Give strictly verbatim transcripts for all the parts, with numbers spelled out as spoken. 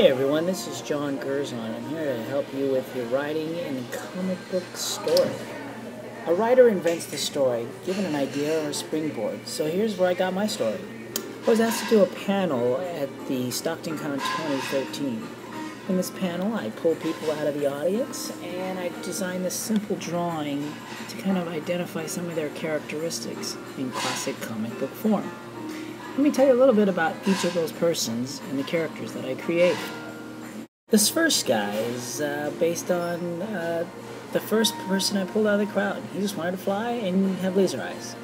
Hey everyone, this is Jon Guerzon. I'm here to help you with your writing in comic book story. A writer invents the story, given an idea or a springboard. So here's where I got my story. I was asked to do a panel at the StocktonCon twenty thirteen. In this panel, I pulled people out of the audience, and I designed this simple drawing to kind of identify some of their characteristics in classic comic book form. Let me tell you a little bit about each of those persons and the characters that I created. This first guy is uh, based on uh, the first person I pulled out of the crowd. He just wanted to fly and have laser eyes.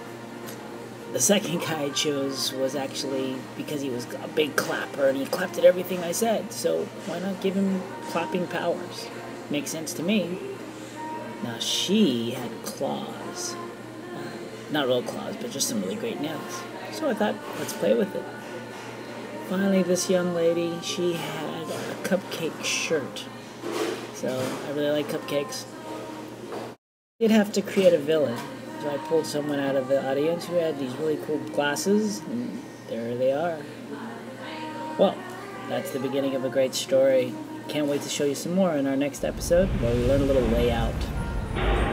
The second guy I chose was actually because he was a big clapper and he clapped at everything I said, so why not give him clapping powers? Makes sense to me. Now she had claws. Uh, not real claws, but just some really great nails. So I thought, let's play with it. Finally, this young lady, she had a cupcake shirt. So I really like cupcakes. I did have to create a villain. So I pulled someone out of the audience who had these really cool glasses, and there they are. Well, that's the beginning of a great story. Can't wait to show you some more in our next episode, where we learn a little layout.